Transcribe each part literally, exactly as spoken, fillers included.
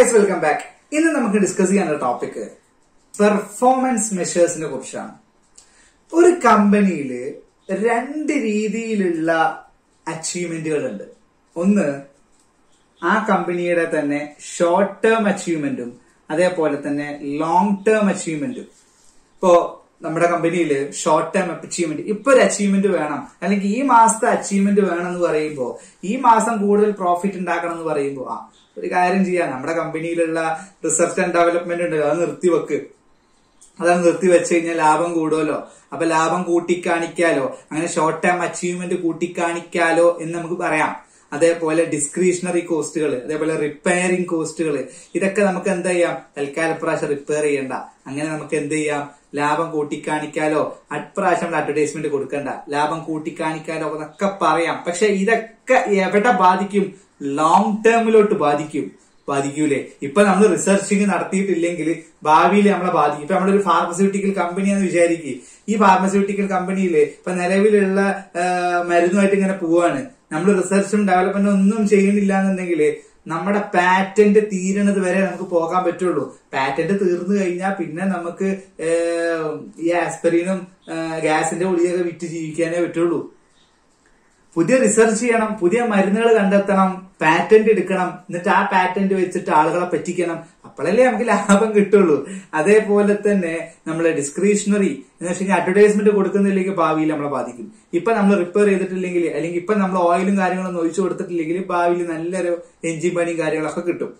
guys, welcome back. In the we discuss the topic performance measures. In a company, there are two achievements. One is a company short-term achievement and long-term achievement. So, നമ്മുടെ കമ്പനിയിൽ short time achievement ഇപ്പോ ഒരു achievement വേണം അല്ലെങ്കിൽ ഈ മാസത്തെ achievement വേണം എന്ന് പറയുമ്പോൾ ഈ മാസം കൂടുതൽ പ്രോഫിറ്റ് ഉണ്ടാക്കണം എന്ന് പറയുമ്പോൾ ആ ഒരു കാര്യം ചെയ്യാം നമ്മുടെ കമ്പനിയിലുള്ള റിസർച്ച് ആൻഡ് ഡെവലപ്മെന്റ് ഉണ്ട് അത് നിർത്തി വെക്ക് അതാണ് നിർത്തി വെച്ച് കഴിഞ്ഞാൽ ലാഭം കൂടുമല്ലോ അപ്പോൾ ലാഭം കൂട്ടി കാണിക്കാലോ അങ്ങനെ ഷോർട്ട് ടൈം അച്ചീവ്മെന്റ് കൂട്ടി കാണിക്കാലോ എന്ന് നമുക്ക് പറയാം അതേപോലെ ഡിസ്ക്രിഷണറി കോസ്റ്റുകൾ അതേപോലെ റിപ്പയറിംഗ് കോസ്റ്റുകൾ ഇതൊക്കെ നമുക്ക് എന്ത് ചെയ്യാം തൽക്കാലം പ്രാവശ്യം റിപ്പയർ ചെയ്യണ്ട അങ്ങനെ നമുക്ക് എന്ത് ചെയ്യാം ലാഭം കൂട്ടിക്കാണിക്കാലോ അപ്രാവശ്യം അഡ്വർടൈസ്മെന്റ് കൊടുക്കണ്ട ലാഭം കൂട്ടിക്കാണിക്കാലോ എന്നൊക്കെ പറയാം പക്ഷെ ഇതൊക്കെ എവിടെ ബാധിക്കും ലോങ് ടേമിലോട്ട് ബാധിക്കും ബാധിക്കൂലേ ഇപ്പൊ നമ്മൾ റിസർച്ചിങ് നടത്തിയിട്ടില്ലെങ്കിൽ ഭാവിയിൽ നമ്മളെ ബാധിക്കും ഇപ്പൊ നമ്മളൊരു ഫാർമസ്യൂട്ടിക്കൽ കമ്പനിയാന്ന് വിചാരിക്കുക ഈ ഫാർമസ്യൂട്ടിക്കൽ കമ്പനിയില് ഇപ്പൊ നിലവിലുള്ള മരുന്നുമായിട്ട് ഇങ്ങനെ പോവാണ് നമ്മൾ റിസർച്ചും ഡെവലപ്മെന്റും ഒന്നും ചെയ്യുന്നില്ല എന്നുണ്ടെങ്കിൽ നമ്മുടെ പാറ്റന്റ് തീരണത് വരെ നമുക്ക് പോകാൻ പറ്റുള്ളൂ പാറ്റന്റ് തീർന്നു കഴിഞ്ഞാൽ പിന്നെ നമുക്ക് ഈ ആസ്പിരിനും ഗ്യാസിന്റെ ഗുളികയൊക്കെ വിറ്റ് ജീവിക്കാനേ പറ്റുള്ളൂ പുതിയ റിസർച്ച് ചെയ്യണം പുതിയ മരുന്നുകൾ കണ്ടെത്തണം പാറ്റന്റ് എടുക്കണം എന്നിട്ട് ആ പാറ്റന്റ് വെച്ചിട്ട് ആളുകളെ പറ്റിക്കണം അപ്പോഴല്ലേ നമുക്ക് ലാഭം കിട്ടുള്ളൂ അതേപോലെ തന്നെ നമ്മളെ ഡിസ്ക്രിഷണറി എന്ന് വെച്ചാൽ അഡ്വർടൈസ്മെന്റ് കൊടുക്കുന്നില്ലെങ്കിൽ ഭാവിയിൽ നമ്മളെ ബാധിക്കും ഇപ്പൊ നമ്മൾ റിപ്പയർ ചെയ്തിട്ടില്ലെങ്കിൽ അല്ലെങ്കിൽ ഇപ്പൊ നമ്മൾ ഓയിലും കാര്യങ്ങളൊന്നും ഒഴിച്ചു കൊടുത്തിട്ടില്ലെങ്കിൽ ഭാവിയിൽ നല്ലൊരു എൻജിൻ പണിയും കാര്യങ്ങളൊക്കെ കിട്ടും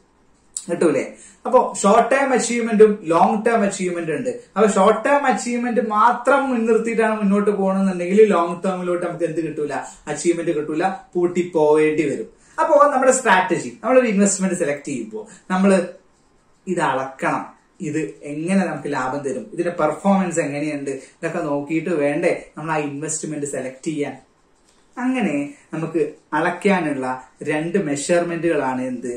കിട്ടൂലേ അപ്പൊ ഷോർട്ട് ടൈം അച്ചീവ്മെന്റും ലോങ് ടൈം അച്ചീവ്മെന്റ് ഉണ്ട് അപ്പൊ ഷോർട്ട് ടൈം അച്ചീവ്മെന്റ് മാത്രം മുൻനിർത്തിയിട്ടാണ് മുന്നോട്ട് പോകണമെന്നുണ്ടെങ്കിൽ ലോങ് ടേമിലോട്ട് നമുക്ക് എന്ത് കിട്ടൂല അച്ചീവ്മെന്റ് കിട്ടൂല പൂട്ടി പോവേണ്ടി വരും അപ്പോ നമ്മുടെ സ്ട്രാറ്റജി നമ്മളൊരു ഇൻവെസ്റ്റ്മെന്റ് സെലക്ട് ചെയ്യുമ്പോൾ നമ്മൾ ഇത് അളക്കണം ഇത് എങ്ങനെ നമുക്ക് ലാഭം തരും ഇതിന്റെ പെർഫോമൻസ് എങ്ങനെയുണ്ട് ഇതൊക്കെ നോക്കിയിട്ട് വേണ്ടേ നമ്മൾ ആ ഇൻവെസ്റ്റ്മെന്റ് സെലക്ട് ചെയ്യാൻ അങ്ങനെ നമുക്ക് അളക്കാനുള്ള രണ്ട് മെഷർമെന്റുകളാണ് എന്ത്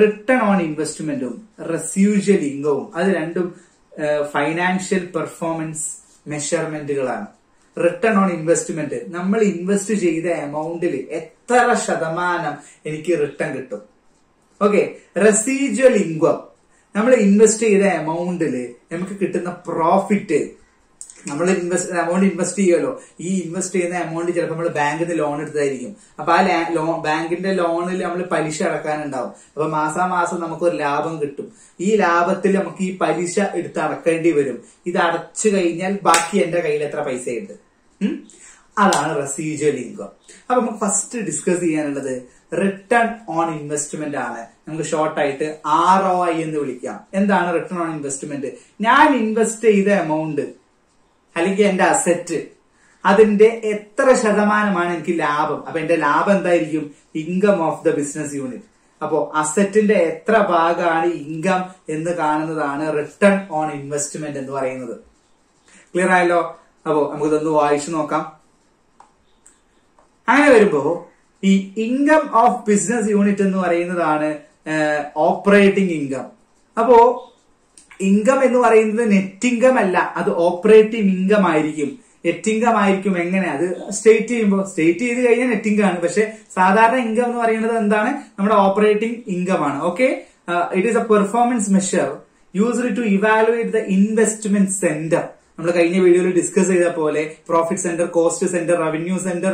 റിട്ടേൺ ഓൺ ഇൻവെസ്റ്റ്മെന്റും റെസ്യൂഷ്യൽ ഇൻകവും അത് രണ്ടും ഫൈനാൻഷ്യൽ പെർഫോമൻസ് മെഷർമെന്റുകളാണ് റിട്ടേൺ ഓൺ ഇൻവെസ്റ്റ്മെന്റ് നമ്മൾ ഇൻവെസ്റ്റ് ചെയ്ത എമൗണ്ടിൽ എത്ര ശതമാനം എനിക്ക് റിട്ടേൺ കിട്ടും ഓക്കെ റെസ്യൂഷ്യൽ ഇൻകം നമ്മൾ ഇൻവെസ്റ്റ് ചെയ്ത എമൗണ്ടിൽ നമുക്ക് കിട്ടുന്ന പ്രോഫിറ്റ് നമ്മൾ ഇൻവെസ്റ്റ് എമൗണ്ട് ഇൻവെസ്റ്റ് ചെയ്യുമല്ലോ ഈ ഇൻവെസ്റ്റ് ചെയ്യുന്ന എമൗണ്ട് ചിലപ്പോൾ നമ്മൾ ബാങ്കിൽ നിന്ന് ലോൺ എടുത്തായിരിക്കും അപ്പൊ ആ ലോൺ ബാങ്കിന്റെ ലോണിൽ നമ്മൾ പലിശ അടക്കാനുണ്ടാവും അപ്പൊ മാസാമാസം നമുക്കൊരു ലാഭം കിട്ടും ഈ ലാഭത്തിൽ നമുക്ക് ഈ പലിശ എടുത്ത് അടക്കേണ്ടി വരും ഇത് അടച്ചു കഴിഞ്ഞാൽ ബാക്കി എന്റെ കയ്യിൽ എത്ര പൈസയുണ്ട് അതാണ് റെസ്യൂഷ്യൽ ഇൻകം അപ്പൊ നമുക്ക് ഫസ്റ്റ് ഡിസ്കസ് ചെയ്യാനുള്ളത് റിട്ടേൺ ഓൺ ഇൻവെസ്റ്റ്മെന്റ് ആണ് നമുക്ക് ഷോർട്ടായിട്ട് ആർ ഒ ഐ എന്ന് വിളിക്കാം എന്താണ് റിട്ടേൺ ഓൺ ഇൻവെസ്റ്റ്മെന്റ് ഞാൻ ഇൻവെസ്റ്റ് ചെയ്ത എമൗണ്ട് അല്ലെങ്കിൽ എന്റെ അസെറ്റ് അതിന്റെ എത്ര ശതമാനമാണ് എനിക്ക് ലാഭം അപ്പൊ എന്റെ ലാഭം എന്തായിരിക്കും income of the business unit അപ്പോ അസെറ്റിന്റെ എത്ര ഭാഗമാണ് ഇൻകം എന്ന് കാണുന്നതാണ് റിട്ടേൺ ഓൺ ഇൻവെസ്റ്റ്മെന്റ് എന്ന് പറയുന്നത് ക്ലിയർ ആയല്ലോ അപ്പോ നമുക്കിതൊന്ന് വായിച്ചു നോക്കാം അങ്ങനെ വരുമ്പോ ഈ ഇൻകം ഓഫ് ബിസിനസ് യൂണിറ്റ് എന്ന് പറയുന്നതാണ് ഓപ്പറേറ്റിംഗ് ഇൻകം അപ്പോ ഇൻകം എന്ന് പറയുന്നത് നെറ്റ് ഇൻകം അല്ല അത് ഓപ്പറേറ്റിംഗ് ഇൻകം ആയിരിക്കും നെറ്റ് ഇൻകം ആയിരിക്കും എങ്ങനെ അത് സ്റ്റേറ്റ് ചെയ്യുമ്പോൾ സ്റ്റേറ്റ് ചെയ്ത് കഴിഞ്ഞാൽ നെറ്റ് ഇൻകം ആണ് പക്ഷെ സാധാരണ ഇൻകം എന്ന് പറയുന്നത് എന്താണ് നമ്മുടെ ഓപ്പറേറ്റിംഗ് ഇൻകം ആണ് okay it is a performance measure used to evaluate the investment centre നമ്മൾ കഴിഞ്ഞ വീഡിയോയിൽ ഡിസ്കസ് ചെയ്ത പോലെ profit centre cost centre revenue centre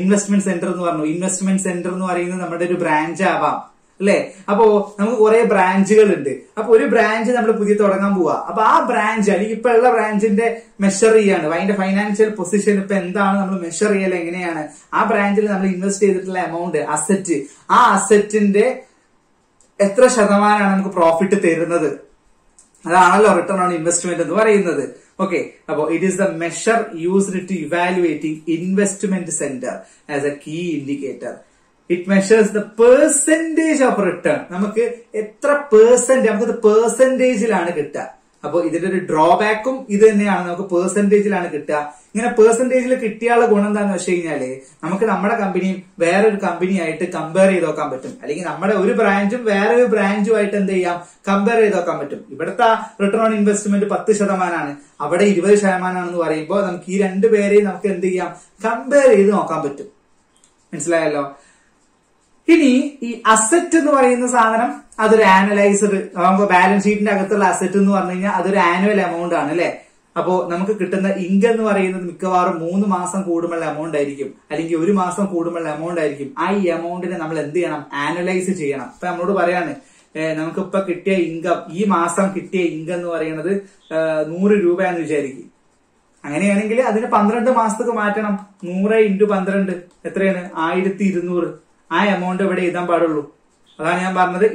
investment centre എന്ന് പറഞ്ഞു ഇൻവെസ്റ്റ്മെന്റ് സെന്റർ എന്ന് പറയുന്നത് നമ്മുടെ ഒരു ബ്രാഞ്ച് ആവാം അല്ലെ അപ്പോ നമുക്ക് കുറെ ബ്രാഞ്ചുകൾ ഉണ്ട് അപ്പൊ ഒരു ബ്രാഞ്ച് നമ്മൾ പുതിയ തുടങ്ങാൻ പോവാ അപ്പൊ ആ ബ്രാഞ്ച് അല്ലെങ്കിൽ ഇപ്പൊ ഉള്ള ബ്രാഞ്ചിന്റെ മെഷർ ചെയ്യാണ് അതിന്റെ ഫൈനാൻഷ്യൽ പൊസിഷൻ ഇപ്പൊ എന്താണ് നമ്മൾ മെഷർ ചെയ്യൽ എങ്ങനെയാണ് ആ ബ്രാഞ്ചിൽ നമ്മൾ ഇൻവെസ്റ്റ് ചെയ്തിട്ടുള്ള എമൗണ്ട് അസെറ്റ് ആ അസെറ്റിന്റെ എത്ര ശതമാനമാണ് നമുക്ക് പ്രോഫിറ്റ് തരുന്നത് അതാണല്ലോ റിട്ടേൺ ഓൺ ഇൻവെസ്റ്റ്മെന്റ് എന്ന് പറയുന്നത് ഓക്കെ അപ്പോ it is the measure used to evaluating investment centre as a key indicator it measures the percentage of return നമുക്ക് എത്ര പെർസെന്റ് നമുക്ക് പെർസെന്റേജിലാണ് കിട്ടുക അപ്പൊ ഇതിന്റെ ഒരു ഡ്രോബാക്കും ഇത് തന്നെയാണ് നമുക്ക് പെർസെന്റേജിലാണ് കിട്ടുക ഇങ്ങനെ പെർസെന്റേജിൽ കിട്ടിയാലുള്ള ഗുണം എന്താന്ന് വെച്ച് കഴിഞ്ഞാല് നമുക്ക് നമ്മുടെ കമ്പനിയും വേറൊരു കമ്പനിയായിട്ട് കമ്പയർ ചെയ്ത് നോക്കാൻ പറ്റും അല്ലെങ്കിൽ നമ്മുടെ ഒരു ബ്രാഞ്ചും വേറൊരു ബ്രാഞ്ചുമായിട്ട് എന്ത് ചെയ്യാം കമ്പയർ ചെയ്ത് നോക്കാൻ പറ്റും ഇവിടുത്തെ റിട്ടേൺ ഓൺ ഇൻവെസ്റ്റ്മെന്റ് പത്ത് ശതമാനമാണ് അവിടെ ഇരുപത് ശതമാനമാണെന്ന് പറയുമ്പോൾ നമുക്ക് ഈ രണ്ടുപേരെയും നമുക്ക് എന്ത് ചെയ്യാം കമ്പയർ ചെയ്ത് നോക്കാൻ പറ്റും മനസ്സിലായല്ലോ Ini e asset to the Sanam, other analyzer balance sheet and asset to other annual amount anale. About Namaka Kitan the Ingan Mikavar Moon Mass and Codamal amount Dirikim. I think every mass and codamal amount Dirikim. I amount in Namalandianam analyze it. Pamoda Namkapa Kitte Inga E Masam Kitte Ingan or another Nuri Ruba and Jeriki. Angle other Pandra the Master Matanam Nura into Pandrand Ethren Id Tidanur. I amount of it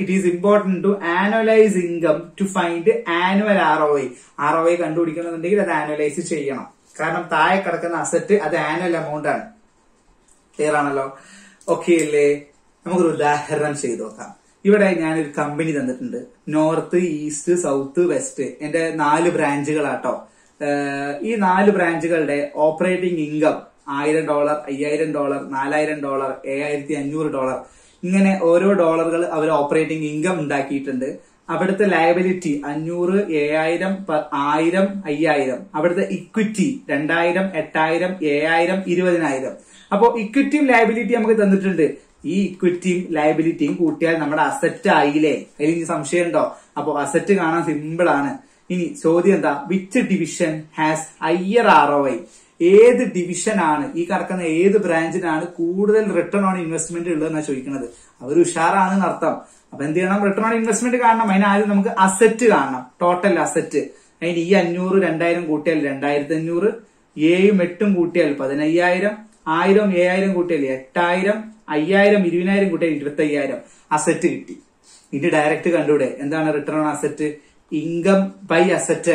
is important to analyze income to find annual R O I. R O I can do it analyze it. Because I can asset the annual amount. Clear? Okay, let me do it. Here I have a company North, East, South, West. And four branches. These four branches operating income. Iron dollar, iron dollar, nine dollar, eight dollar. Ingane one dollar our operating income undakkittunde. Abadutte liability five hundred, seven thousand, one thousand, five thousand. Abadutte equity two thousand, eight thousand, seven thousand, twenty thousand. Appo equity liability namukku thannitunde. Ee equity liability kootiyal nammada asset aayile. Adini samshayam undo. Appo asset kaanan simple aanu. Ini chodya entha which division has higher R O I? This division is the branch that is return on investment. That is the return on investment. That asset. Total asset. That is the two thousand two hundred. eight thousand, asset. This is direct. Return on asset. Income by asset.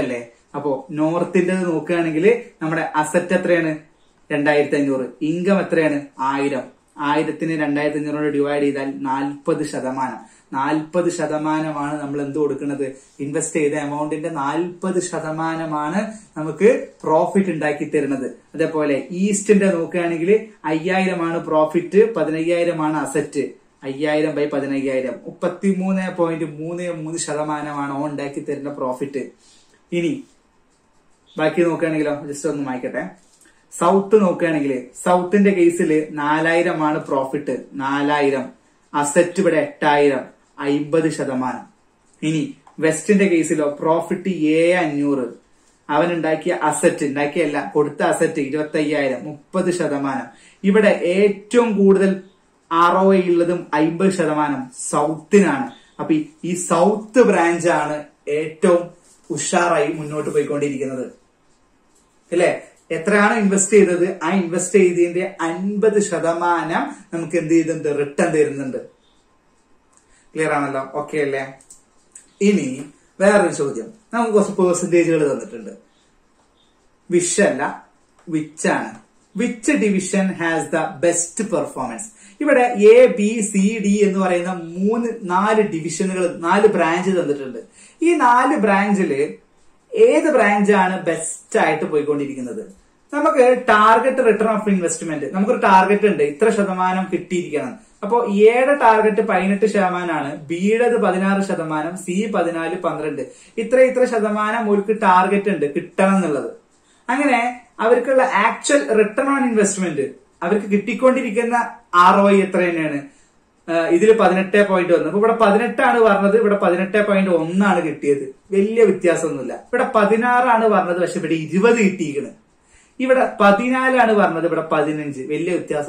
North in the Nokanagile, number asset train, and diet than your income train, item. Idathin and diet in your divided than Nalpa the Shadamana. Nalpa the Shadamana mana, Namblando, another invest the amount in the Nalpa the Shadamana mana, Namaka, profit and Dakiter another. The Pole East in the Nokanagile, Ayaramana profit, Padanayamana asset. Ayaram by Padanayam. Upati Muna point, Mune, Mun Shadamana mana on Dakiter profit. Ini बाकी नोकरने just on the South नोकरने South इंडे केसले four thousand मान profit four thousand asset बड़े eight thousand fifty शतमान इनी West इंडे केसले profit ये five hundred अवन इंडा किया asset इंडा किया ला कोट्टा asset twenty-five thousand thirty शतमान ये बड़ा एट्टों गुड़ल R O I इल्लदम fifty शतमान South नाना अपि ये South branch आना एट्टों Usharai Munoto by Condi together. Etrana invested, I invested in the Anba the Shadamana, and can they then the return there in the clear analog. Okay, lay. Ini, where is Sodium? Now was percentage of the tender. Vishella, Vichan. Which division has the best performance? If A, B, C, D, and four division, four branches on the trend. In four branches, A branch is best type of economy. We have a target return of investment. We have a target and itra shadamanam kitty. Upon yet target pinate shamanana, B at the Padinara shadamanam, C Padinali Pandrande. Itra itra shadamanam will target and kitan. Angane, our actual return on investment. Our kitty condigana R O I train. This is eighteen point one. If eighteen point one, it is eighteen point one. But sixteen point one, twenty. If fourteen point one, it is fifteen. But twelve point one, it is fifteen. Then you will be the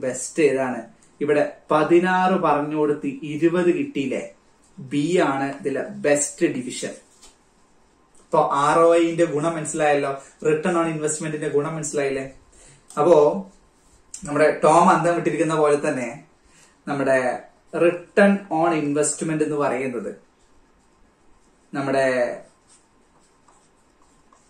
best. If sixteen point one, it is twenty. B is the best division. So R O I is the return on investment in the Now, Tom and them taken the Voltane, numbered return on investment in the Varenda. Numbered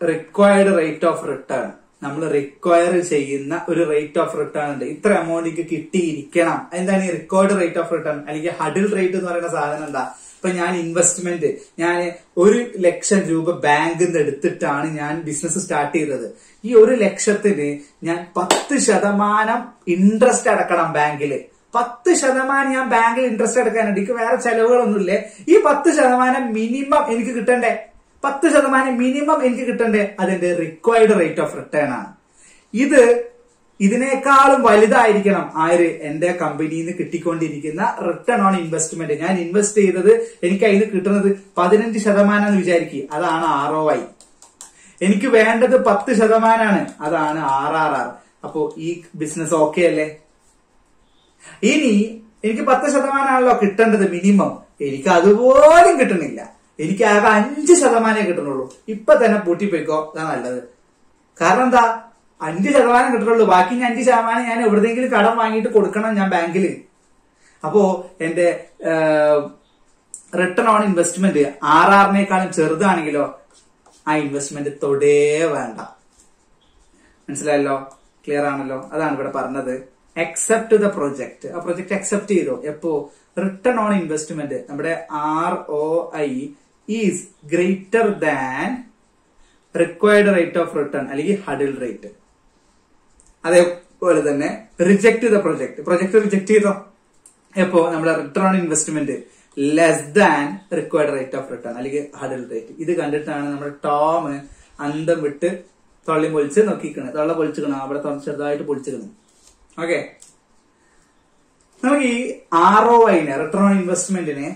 required rate of return. Number required rate of return. Itra amount kitty, canam, and then a required rate of return. And a huddle rate is not a Sadananda. Panyan investment, Yan Uri election group, a bank in the Tan, Yan business started. Yuri lecture today, Yan Patti Shadamanam interest at a Kadam Bangile. Patti Shadamanam Bangle interest at a Canadic, where a child on the lay. Ye Patti Shadamanam minimum in Kitande. Patti Shadamanam minimum in Kitande, and then the required rate of return. Either ഇതിനേക്കാളും വലുതായിരിക്കണം ആര് എന്റെ കമ്പനിയിൽ നിന്ന് കിട്ടിക്കൊണ്ടിരിക്കുന്ന return on investment. ഞാൻ invest ചെയ്തത് എനിക്ക് അതിന് കിട്ടുന്നത് പതിനഞ്ച് ശതമാനം എന്ന് വിചാരിക്കുക, അതാണ് ആർ ഒ ഐ. എനിക്ക് വേണ്ടത് പത്ത് ശതമാനമാണ്, അതാണ് ആർ ആർ ആർ. അപ്പോ ഈ ബിസിനസ് ഓക്കെ അല്ലേ? ഇനി എനിക്ക് പത്ത് ശതമാനമാണല്ലോ കിട്ടേണ്ടത് മിനിമം, എനിക്ക് അതുപോലും കിട്ടണില്ല, എനിക്ക് ആകെ അഞ്ച് ശതമാനമേ കിട്ടണുള്ളൂ. ഇപ്പൊ തന്നെ പൂട്ടിപ്പോയിക്കോ, അതാ നല്ലത്. കാരണം എന്താ, അഞ്ച് ശതമാനം കിട്ടുള്ളൂ, ബാക്കി ഞാൻ അഞ്ച് ശതമാനം ഞാൻ എവിടെയെങ്കിലും കടം വാങ്ങിയിട്ട് കൊടുക്കണം ഞാൻ ബാങ്കിൽ. അപ്പോ എന്റെ റിട്ടേൺ ഓൺ ഇൻവെസ്റ്റ്മെന്റ് ആർ ആറിനേക്കാളും ചെറുതാണെങ്കിലോ ആ ഇൻവെസ്റ്റ്മെന്റ് തൊടേ വേണ്ട. മനസ്സിലായല്ലോ? ക്ലിയർ ആണല്ലോ? അതാണ് ഇവിടെ പറഞ്ഞത്. Accept the project. ആ പ്രൊജക്ട് അക്സെപ്റ്റ് ചെയ്തോ. എപ്പോ റിട്ടേൺ ഓൺ ഇൻവെസ്റ്റ്മെന്റ് നമ്മുടെ R O I is greater than required rate of return അല്ലെങ്കിൽ ഹഡിൽ റേറ്റ്. അതേപോലെ തന്നെ reject the project. Project reject ചെയ്തോ. എപ്പോ നമ്മുടെ return on investment less than required rate of return അല്ലെങ്കിൽ ഹഡിൽ റേറ്റ്. ഇത് കണ്ടിട്ടാണ് നമ്മുടെ ടോം അന്തം വിട്ട് തൊള്ളി പൊളിച്ച് നോക്കിക്കണേ, തൊള്ള പൊളിച്ചിക്കണം, അവിടെ ചെറുതായിട്ട് പൊളിച്ചിരുന്നു. ഓക്കെ, നമുക്ക് ഈ ആർ ഒ ഐനെ റിട്ടേൺ ഓൺ ഇൻവെസ്റ്റ്മെന്റിനെ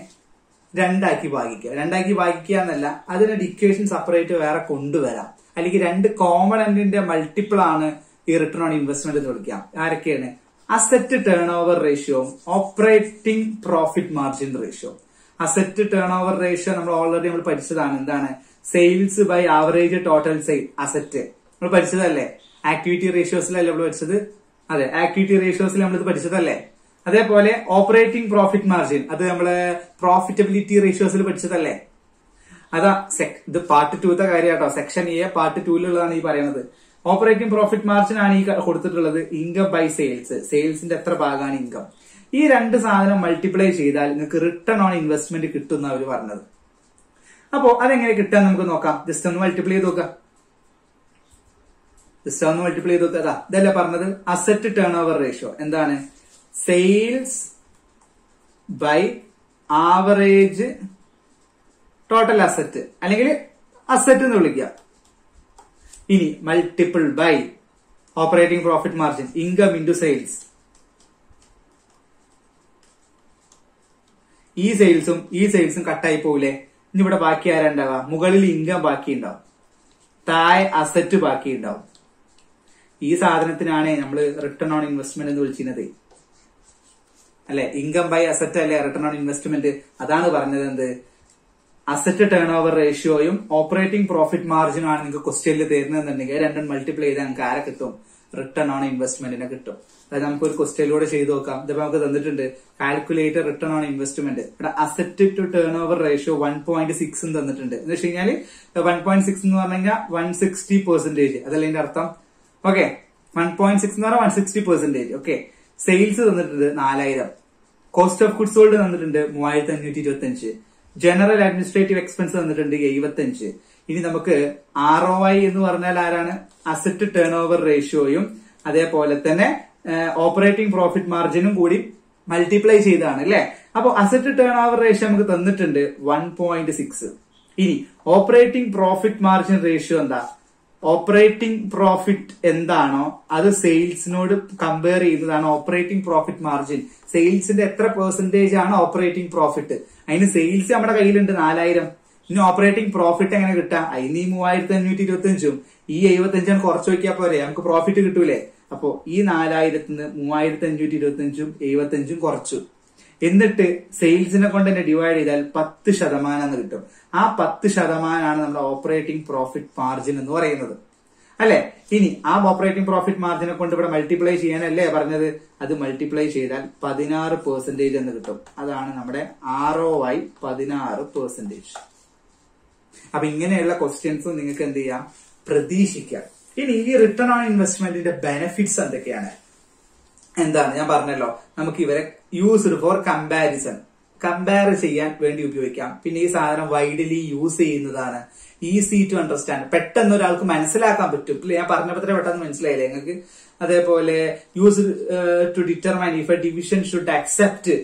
രണ്ടാക്കി ഭാഗിക്കുക. രണ്ടാക്കി ഭാഗിക്കുക എന്നല്ല, അതിനൊരു ഇക്വേഷൻ സെപ്പറേറ്റ് വേറെ കൊണ്ടുവരാം. അല്ലെങ്കിൽ രണ്ട് കോമ്പണന്റിന്റെ മൾട്ടിപ്പിൾ ആണ് ഈ റിട്ടേൺ ഓൺ ഇൻവെസ്റ്റ്മെന്റ് എന്ന് വിളിക്കാം. ആരൊക്കെയാണ്? അസറ്റ് ടേൺ ഓവർ റേഷ്യോയും operating profit margin ratio. Asset turnover ratio നമ്മൾ ഓൾറെഡി നമ്മൾ പഠിച്ചതാണ്. എന്താണ്? Sales by average total sale asset നമ്മൾ പഠിച്ചതല്ലേ? ആക്ടിവിറ്റി റേഷ്യോസിലല്ലേ നമ്മൾ പഠിച്ചത്? അതെ, ആക്ടിവിറ്റി റേഷ്യോസിൽ നമ്മളിത് പഠിച്ചതല്ലേ? അതേപോലെ ഓപ്പറേറ്റിംഗ് പ്രോഫിറ്റ് മാർജിൻ അത് നമ്മള് പ്രോഫിറ്റബിലിറ്റി റേഷ്യോസിൽ പഠിച്ചതല്ലേ? അതാ ഇത് പാർട്ട് ടൂത്തെ കാര്യമാട്ടോ. സെക്ഷൻ എ പാർട്ട് ടൂലുള്ളതാണ് ഈ പറയുന്നത്. ഓപ്പറേറ്റിംഗ് പ്രോഫിറ്റ് മാർജിൻ ആണ് ഈ കൊടുത്തിട്ടുള്ളത്. ഇൻകം ബൈ സെയിൽസ്, സെയിൽസിന്റെ എത്ര ഭാഗമാണ് ഇൻകം. ഈ രണ്ട് സാധനം മൾട്ടിപ്ലൈ ചെയ്താൽ നിങ്ങൾക്ക് റിട്ടേൺ ഓൺ ഇൻവെസ്റ്റ്മെന്റ് കിട്ടും എന്നാണ് അവർ പറഞ്ഞത്. അപ്പോ അതെങ്ങനെ കിട്ടാൻ നമുക്ക് നോക്കാം. ജസ്റ്റ് ഒന്ന് മൾട്ടിപ്ലൈ ചെയ്ത് നോക്കാം. ജസ്റ്റ് ഒന്ന് മൾട്ടിപ്ലൈ ചെയ്ത് നോക്കുക. അതാ ഇതല്ലേ പറഞ്ഞത്, അസറ്റ് ടേൺ ഓവർ റേഷ്യോ. എന്താണ്? Sales by average total asset അല്ലെങ്കിൽ അസറ്റ് എന്ന് വിളിക്കുക. ഇനി multiple by operating profit margin, income into sales. ഈ സെയിൽസും ഈ സെയിൽസും കട്ടായി പോവില്ലേ? ഇനി ഇവിടെ ബാക്കി ആരാണ്ടാവുക? മുകളിൽ ഇൻകം ബാക്കി ഉണ്ടാവും, താഴെ അസറ്റ് ബാക്കി ഉണ്ടാവും. ഈ സാധനത്തിനാണ് നമ്മൾ റിട്ടേൺ ഓൺ ഇൻവെസ്റ്റ്മെന്റ് എന്ന് വിളിച്ചിരുന്നത് അല്ലെ? ഇൻകം ബൈ അസറ്റ് അല്ലെ റിട്ടേൺ ഓൺ ഇൻവെസ്റ്റ്മെന്റ്? അതാണ് പറഞ്ഞത് എന്ത്, അസറ്റ് ടേൺ ഓവർ റേഷ്യോയും ഓപ്പറേറ്റിംഗ് പ്രോഫിറ്റ് മാർജിനും ആണ് നിങ്ങൾക്ക് ക്വസ്റ്റ്യനിൽ തരുന്നതെന്നുണ്ടെങ്കിൽ രണ്ടും മൾട്ടിപ്ലൈ ചെയ്താൽ നമുക്ക് ആരെ കിട്ടും? റിട്ടേൺ ഓൺ ഇൻവെസ്റ്റ്മെന്റിനെ കിട്ടും. അതായത് നമുക്കൊരു ക്വസ്റ്റ്യനിലൂടെ ചെയ്ത് നോക്കാം. ഇതിപ്പോ നമുക്ക് തന്നിട്ടുണ്ട് കാൽക്കുലേറ്റ് റിട്ടേൺ ഓൺ ഇൻവെസ്റ്റ്മെന്റ്. ഇവിടെ asset to turnover ratio one point six തന്നിട്ടുണ്ട്. എന്ന് വെച്ച് കഴിഞ്ഞാൽ വൺ പോയിന്റ് സിക്സ് എന്ന് പറഞ്ഞു കഴിഞ്ഞാൽ വൺ സിക്സ്റ്റി പെർസെന്റേജ്, അതല്ല എന്റെ അർത്ഥം. ഓക്കെ, വൺ പോയിന്റ് സിക്സ് എന്ന് പറഞ്ഞാൽ one sixty percentage. Okay, sales തന്നിട്ടുണ്ട് നാലായിരം, കോസ്റ്റ് ഓഫ് ഗുഡ്സ് സോൾഡ് തന്നിട്ടുണ്ട് മൂവായിരത്തി അഞ്ഞൂറ്റി ഇരുപത്തി അഞ്ച്, ജനറൽ അഡ്മിനിസ്ട്രേറ്റീവ് എക്സ്പെൻസ് തന്നിട്ടുണ്ട് എഴുപത്തിയഞ്ച്. ഇനി നമുക്ക് ആർ ഒ ഐ എന്ന് പറഞ്ഞാൽ ആരാണ്? അസറ്റ് ടേൺ ഓവർ റേഷ്യോയും അതേപോലെ തന്നെ ഓപ്പറേറ്റിംഗ് പ്രോഫിറ്റ് മാർജിനും കൂടി മൾട്ടിപ്ലൈ ചെയ്താണ് അല്ലെ? അപ്പൊ അസറ്റ് ടേൺ ഓവർ റേഷ്യോ നമുക്ക് തന്നിട്ടുണ്ട് വൺ പോയിന്റ് സിക്സ്. ഇനി ഓപ്പറേറ്റിംഗ് പ്രോഫിറ്റ് മാർജിൻ റേഷ്യോ എന്താ? ഓപ്പറേറ്റിംഗ് പ്രോഫിറ്റ് എന്താണോ അത് സെയിൽസിനോട് കമ്പയർ ചെയ്യുന്നതാണ് ഓപ്പറേറ്റിംഗ് പ്രോഫിറ്റ് മാർജിൻ. സെയിൽസിന്റെ എത്ര പെർസെന്റേജ് ആണ് ഓപ്പറേറ്റിംഗ് പ്രോഫിറ്റ്? അതിന് സെയിൽസ് നമ്മുടെ കയ്യിലുണ്ട് നാലായിരം. ഇനി ഓപ്പറേറ്റിംഗ് പ്രോഫിറ്റ് എങ്ങനെ കിട്ടാം? അതിന് ഈ മൂവായിരത്തി അഞ്ഞൂറ്റി ഇരുപത്തി അഞ്ചും ഈ എഴുപത്തി അഞ്ചാണ് കുറച്ച് നോക്കിയാൽ പോരെ, നമുക്ക് പ്രോഫിറ്റ് കിട്ടൂലേ? അപ്പോ ഈ നാലായിരത്തിന് മൂവായിരത്തി അഞ്ഞൂറ്റി ഇരുപത്തി അഞ്ചും എഴുപത്തി അഞ്ചും കുറച്ചു. എന്നിട്ട് സെയിൽസിനെ കൊണ്ട് തന്നെ ഡിവൈഡ് ചെയ്താൽ പത്ത് ശതമാനം എന്ന് കിട്ടും. ആ പത്ത് ശതമാനമാണ് നമ്മുടെ ഓപ്പറേറ്റിംഗ് പ്രോഫിറ്റ് മാർജിൻ എന്ന് പറയുന്നത് അല്ലെ? ഇനി ആ ഓപ്പറേറ്റിംഗ് പ്രോഫിറ്റ് മാർജിനെ കൊണ്ട് ഇവിടെ മൾട്ടിപ്ലൈ ചെയ്യാനല്ലേ പറഞ്ഞത്? അത് മൾട്ടിപ്ലൈ ചെയ്താൽ പതിനാറ് പെർസെന്റേജ് എന്ന് കിട്ടും. അതാണ് നമ്മുടെ ആർ ഒ ഐ, പതിനാറ് പെർസെന്റേജ്. അപ്പൊ ഇങ്ങനെയുള്ള ക്വസ്റ്റ്യൻസും നിങ്ങൾക്ക് എന്ത് ചെയ്യാം? പ്രതീക്ഷിക്കാം. ഇനി ഈ റിട്ടേൺ ഓൺ ഇൻവെസ്റ്റ്മെന്റിന്റെ ബെനിഫിറ്റ്സ് എന്തൊക്കെയാണ്? എന്താണ് ഞാൻ പറഞ്ഞല്ലോ, നമുക്ക് ഇവരെ യൂസ്ഡ് ഫോർ കമ്പാരിസൺ, കമ്പയർ ചെയ്യാൻ വേണ്ടി ഉപയോഗിക്കാം. പിന്നെ ഈ സാധനം വൈഡ്ലി യൂസ് ചെയ്യുന്നതാണ്. ഈസി ടു അണ്ടർസ്റ്റാൻഡ്, പെട്ടെന്ന് ഒരാൾക്ക് മനസ്സിലാക്കാൻ പറ്റും. ഞാൻ പറഞ്ഞപ്പോൾ തന്നെ പെട്ടെന്ന് മനസ്സിലായില്ലേ നിങ്ങൾക്ക്? അതേപോലെ use to determine if a division should accept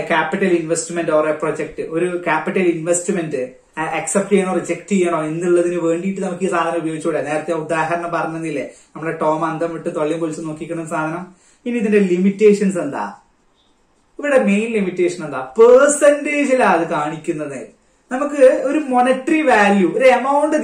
a capital investment or a project. ഒരു capital investment accept or reject you know in the Vendi to the Kisana View Choda, Dahana Barnanile, I'm a Tom and them to Tolibulson Kikan Sana. You need the limitations and that. But a main limitation on that percentage is monetary value, amount of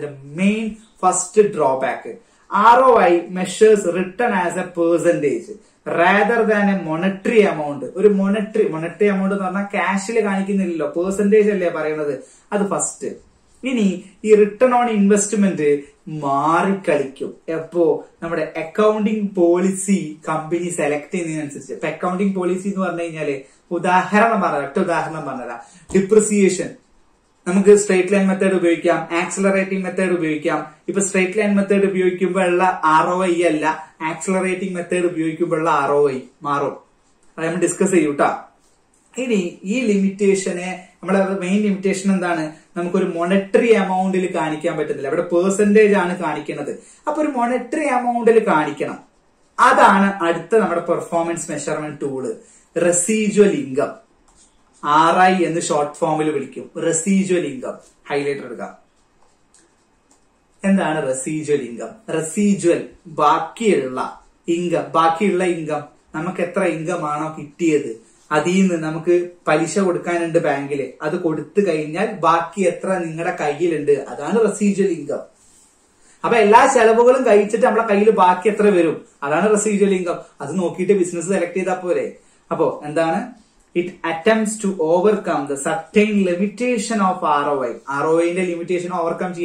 the main first drawback. R O I measures written as a percentage rather than a monetary amount. One monetary monetary amount is cash percentage is first. This return on investment is a accounting policy company selecting accounting policy depreciation. We have a straight line method, accelerating method. We have a straight line method, we have R O I, accelerating method, we have R O I. I am discussing this. This limitation is the main limitation. We have a monetary amount. We have a percentage. We have a monetary amount. That is the performance measurement tool. Residual income. R I in the short formula residual income highlighted. And then residual income. Residual Bakilla income Bakilla income Namakatra income ana kitty. Adin the Namak Palisha would kind and the bangile. Ada Kodika Baki Atra Ningada Kaigil and Adana residual income. Abay last Alabogan Kaitamba Kaila Baki Atra Verum. Adana residual income. As no kitty business elected up. Apo and then it attempts to overcome the certain limitation of R O I. R O I in the limitation overcome so,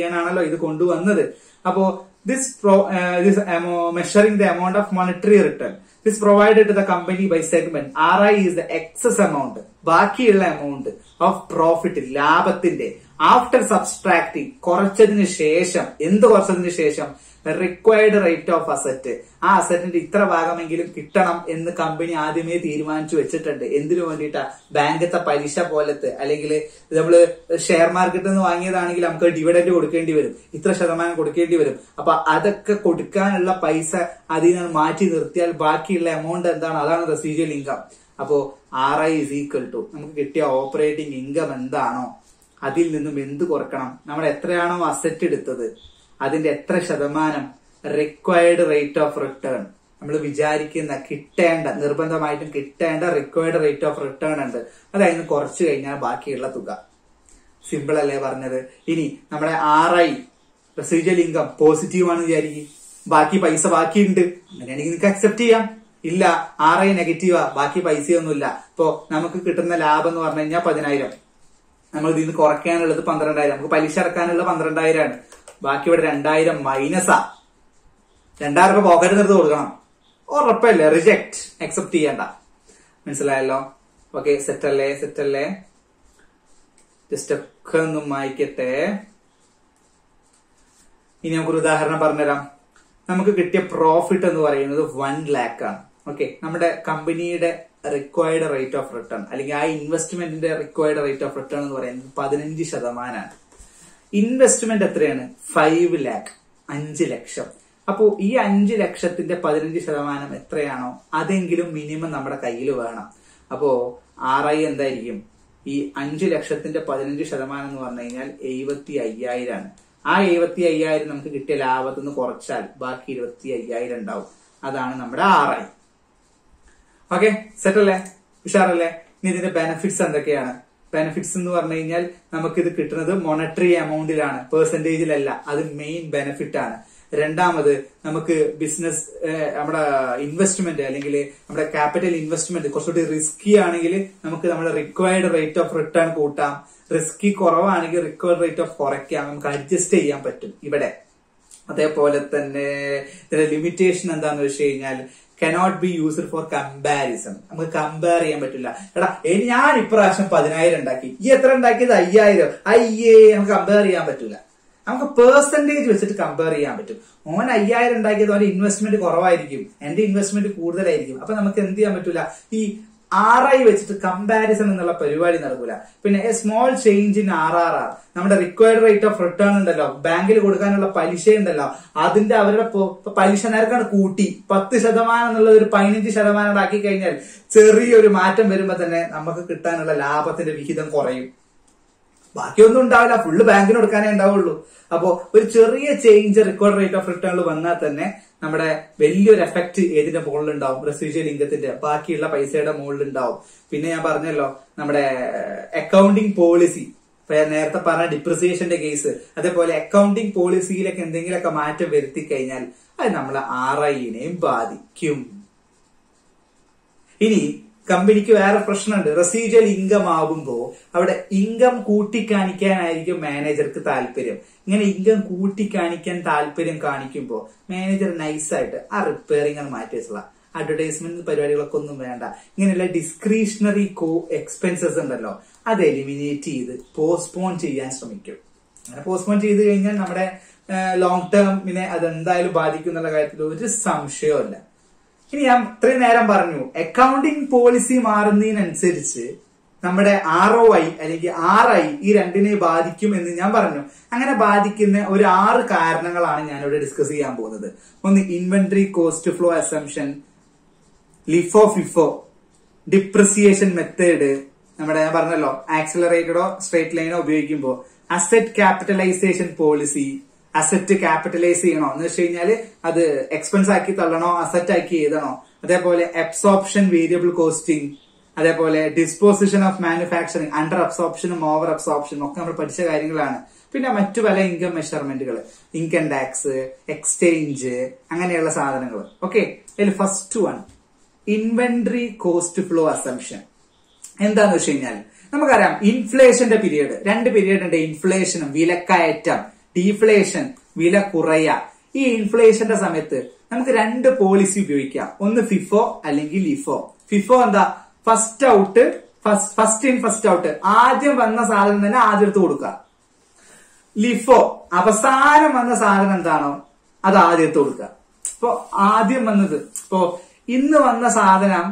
this, pro, uh, this um, measuring the amount of monetary return. This provided to the company by segment. R I is the excess amount, baki amount of profit, labhathinte. After subtracting, korachadinu shesham, endu korachadinu shesham, the required rate of asset. Ah, asset is itra bhagamengilum kittanam ennu company aadime theerumanichu vechittund. Endinu vendita bankathe palisha polathe allengile nammal share market nu vaangiyadaanengil namukku dividend kodukendi varum. Itra shatamanam kodukendi varum. Appo adokke kodukkanulla paisa adine maati nirthiyal baakiyulla amount endana adana residual income. Appo R I is equal to namukku kittiya operating income endano adil ninnum endu korkanam nammal ethrayano asset eduthathu അതിന്റെ എത്ര ശതമാനം required rate of return നമ്മൾ വിചാരിക്കുന്ന കിട്ടേണ്ട നിർബന്ധമായിട്ടും കിട്ടേണ്ട required rate of return ഉണ്ട് അതായത് കുറച്ചു കഴിഞ്ഞാൽ ബാക്കിയുള്ള തുക സിമ്പിൾ അല്ലേ പറഞ്ഞത് ഇനി നമ്മുടെ R I residual income positive ആണ് വിചാരിക്കുക ബാക്കി പൈസ ബാക്കിയുണ്ട് അങ്ങനെയാണെങ്കിൽ നിങ്ങൾക്ക് അക്സെപ്റ്റ് ചെയ്യാം ഇല്ല R I നെഗറ്റീവ് ആ ബാക്കി പൈസയൊന്നുമില്ല അപ്പോൾ നമുക്ക് കിട്ടുന്ന ലാഭം എന്ന് പറഞ്ഞു കഴിഞ്ഞാൽ പതിനായിരം നമ്മൾ ഇതിന്ന് കുറയ്ക്കാനുള്ളത് പന്ത്രണ്ടായിരം നമുക്ക് പലിശ അടക്കാനുള്ള പന്ത്രണ്ടായിരം ആണ് Baki would retire minus a Tendar of Ogre the organ or repel, reject, except Tienda. Minsalalo, okay, settle, settle. Just a kernum mic at there. In a Guru the Harna Barnera, Namaka get a profit on the variant of one lakh. Okay, Namada company required rate of return. Aligai investment in the required rate of return on the variant Padanindi Shadamana. Investment at five lakh, five lakh. Now, this five lakh is fifteen percent. That is the minimum number. Now, R I and the this five lakh is fifteen percent. seventy-five thousand. That seventy-five thousand is the last one. twenty-five thousand down. That is R I. Okay, settle. You have benefits. Benefits in the Varnanial, Namakit Kitana, monetary amount, percentage lella, other main benefit. Rendamada, Namak business uh, investment, capital investment, the cost of risky anagile, Namaka required rate of return quota, risky corava and required rate of correcam, adjust a yam petal. Ibade. There are limitations and the cannot be used for comparison. We compare it. We compare it. We compare it. We compare it. We percentage visit compare it. We compare it. Investment investment R I with comparison in the Period. When a small change in R R R, number required rate of return in the law, Bangal Gurkan Palisha in the law, Adinda Palishan Arkan Kuti, Patti Shadaman and the Piney Shadaman Raki Kainel, Cherry or Matam Verimathan, Amaka Kitan and the Lapa and the Vikitan for you. ബാക്കിയൊന്നും ഉണ്ടാവില്ല, full ബാങ്കിന് കൊടുക്കാനേ ഉണ്ടാവുള്ളൂ. അപ്പോ ഒരു ചെറിയ change record rate of റിട്ടേണിൽ വന്നാൽ തന്നെ നമ്മുടെ വലിയൊരു എഫക്ട് ഏതിന്റെ മുകളിലുണ്ടാവും, റെസിഷ്യൽ ഇൻകത്തിന്റെ ബാക്കിയുള്ള പൈസയുടെ മുകളിലുണ്ടാവും. പിന്നെ ഞാൻ പറഞ്ഞല്ലോ നമ്മുടെ അക്കൗണ്ടിങ് പോളിസി, നേരത്തെ പറഞ്ഞ ഡിപ്രിസിയേഷന്റെ കേസ്, അതേപോലെ അക്കൗണ്ടിങ് പോളിസിയിലൊക്കെ എന്തെങ്കിലുമൊക്കെ മാറ്റം വരുത്തി കഴിഞ്ഞാൽ അത് നമ്മളെ ആർ ഐനെയും ബാധിക്കും. ഇനി കമ്പനിക്ക് വേറെ പ്രശ്നമുണ്ട്, റെസിജ്വൽ ഇൻകം ആകുമ്പോ അവിടെ ഇൻകം കൂട്ടിക്കാണിക്കാനായിരിക്കും മാനേജർക്ക് താല്പര്യം. ഇങ്ങനെ ഇൻകം കൂട്ടിക്കാണിക്കാൻ താല്പര്യം കാണിക്കുമ്പോ മാനേജർ നൈസായിട്ട് ആ റിപ്പയറിംഗ് ആണ് മാറ്റി വെച്ചത്, അഡ്വർടൈസ്മെന്റ് പരിപാടികളൊക്കെ ഒന്നും വേണ്ട, ഇങ്ങനെയുള്ള ഡിസ്ക്രിഷണറി കോ എക്സ്പെൻസസ് ഉണ്ടല്ലോ അത് എലിമിനേറ്റ് ചെയ്ത് പോസ്റ്റ്പോൺ ചെയ്യാൻ ശ്രമിക്കും. അങ്ങനെ പോസ്റ്റ്പോൺ ചെയ്ത് കഴിഞ്ഞാൽ നമ്മുടെ ലോങ് ടേമിനെ അതെന്തായാലും ബാധിക്കും എന്നുള്ള കാര്യത്തിൽ ഒരു സംശയവുമില്ല. ഇനി ഞാൻ ഇത്രയും നേരം പറഞ്ഞു, അക്കൗണ്ടിങ് പോളിസി മാറുന്നതിനനുസരിച്ച് നമ്മുടെ ആർ ഒ ഐ അല്ലെങ്കിൽ ആർ ഐ ഈ രണ്ടിനെ ബാധിക്കും എന്ന് ഞാൻ പറഞ്ഞു. അങ്ങനെ ബാധിക്കുന്ന ഒരു ആറ് കാരണങ്ങളാണ് ഞാനിവിടെ ഡിസ്കസ് ചെയ്യാൻ പോകുന്നത്. ഒന്ന്, inventory cost flow assumption, LIFO FIFO, depreciation method, നമ്മുടെ ഞാൻ പറഞ്ഞല്ലോ ആക്സിലറേറ്റഡോ സ്ട്രേറ്റ് ലൈനോ ഉപയോഗിക്കുമ്പോൾ, asset capitalisation policy, asset capitalise ചെയ്യണോ എന്ന് വെച്ച് കഴിഞ്ഞാല് അത് എക്സ്പെൻസ് ആക്കി തള്ളണോ അസെറ്റ് ആക്കി എഴുതണോ, അതേപോലെ അബ്സോർപ്ഷൻ വേരിയബിൾ കോസ്റ്റിംഗ്, അതേപോലെ ഡിസ്പോസിഷൻ ഓഫ് മാനുഫാക്ചറിങ്, അണ്ടർ അബ്സോർപ്ഷനും ഓവർ അബ്സോർപ്ഷനും ഒക്കെ നമ്മൾ പഠിച്ച കാര്യങ്ങളാണ്. പിന്നെ മറ്റു പല ഇൻകം മെഷർമെന്റുകൾ, ഇൻകം ടാക്സ്, എക്സ്ചേഞ്ച്, അങ്ങനെയുള്ള സാധനങ്ങൾ. ഓക്കെ, അതിൽ first one inventory cost flow assumption. എന്താന്ന് വെച്ച് കഴിഞ്ഞാൽ നമുക്കറിയാം ഇൻഫ്ലേഷന്റെ പീരീഡ് രണ്ട് പീരീഡ് ഉണ്ട്, ഇൻഫ്ലേഷനും വിലക്കയറ്റം, ഡീഫ്ലേഷൻ വില കുറയ. ഈ ഇൻഫ്ലേഷന്റെ സമയത്ത് നമുക്ക് രണ്ട് പോളിസി ഉപയോഗിക്കാം, ഒന്ന് ഫിഫോ അല്ലെങ്കിൽ ലിഫോ. ഫിഫോ എന്താ, first out first in first out, ആദ്യം വന്ന സാധനം തന്നെ ആദ്യം എടുത്ത് കൊടുക്കുക. ലിഫോ അവസാനം വന്ന സാധനം എന്താണോ അത് ആദ്യം എടുത്ത് കൊടുക്കുക. ഇപ്പൊ ആദ്യം വന്നത്, ഇപ്പോ ഇന്ന് വന്ന സാധനം